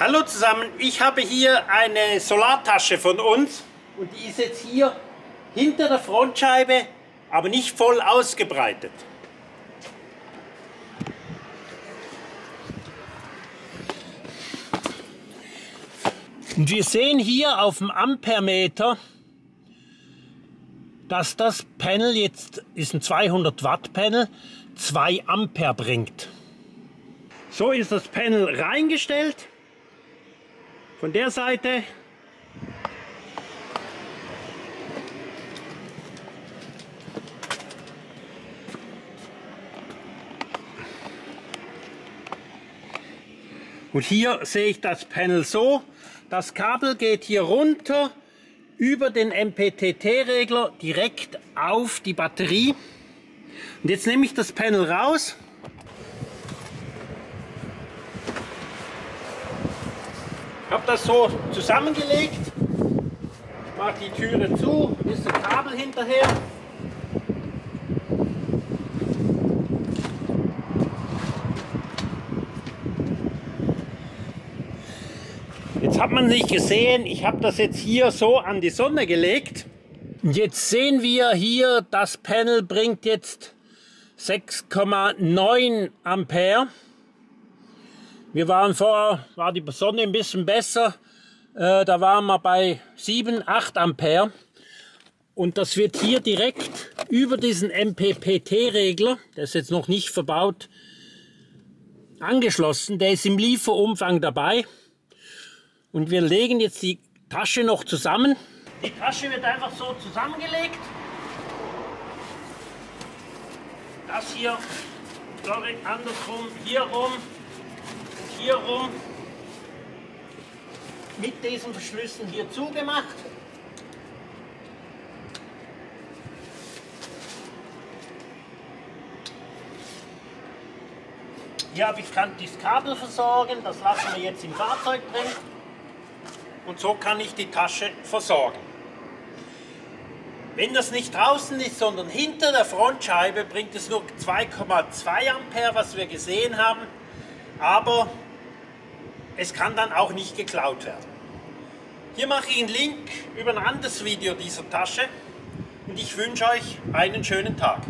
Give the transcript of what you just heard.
Hallo zusammen, ich habe hier eine Solartasche von uns und die ist jetzt hier hinter der Frontscheibe, aber nicht voll ausgebreitet. Und wir sehen hier auf dem Ampermeter, dass das Panel jetzt, ist ein 200 Watt Panel, 2 Ampere bringt. So ist das Panel reingestellt. Von der Seite. Und hier sehe ich das Panel so. Das Kabel geht hier runter über den MPPT Regler direkt auf die Batterie. Und jetzt nehme ich das Panel raus. Ich habe das so zusammengelegt, mache die Türe zu, ist das Kabel hinterher. Jetzt hat man nicht gesehen, ich habe das jetzt hier so an die Sonne gelegt. Jetzt sehen wir hier, das Panel bringt jetzt 6,9 Ampere. Wir waren vorher, war die Sonne ein bisschen besser, da waren wir bei 7, 8 Ampere. Und das wird hier direkt über diesen MPPT-Regler, der ist jetzt noch nicht verbaut, angeschlossen. Der ist im Lieferumfang dabei. Und wir legen jetzt die Tasche noch zusammen. Die Tasche wird einfach so zusammengelegt. Das hier, sorry, andersrum, hier rum. Hier rum mit diesen Verschlüssen hier zugemacht. Hier habe ich kann das Kabel versorgen, das lassen wir jetzt im Fahrzeug drin. Und so kann ich die Tasche versorgen. Wenn das nicht draußen ist, sondern hinter der Frontscheibe, bringt es nur 2,2 Ampere, was wir gesehen haben. Aber es kann dann auch nicht geklaut werden. Hier mache ich einen Link über ein anderes Video dieser Tasche und ich wünsche euch einen schönen Tag.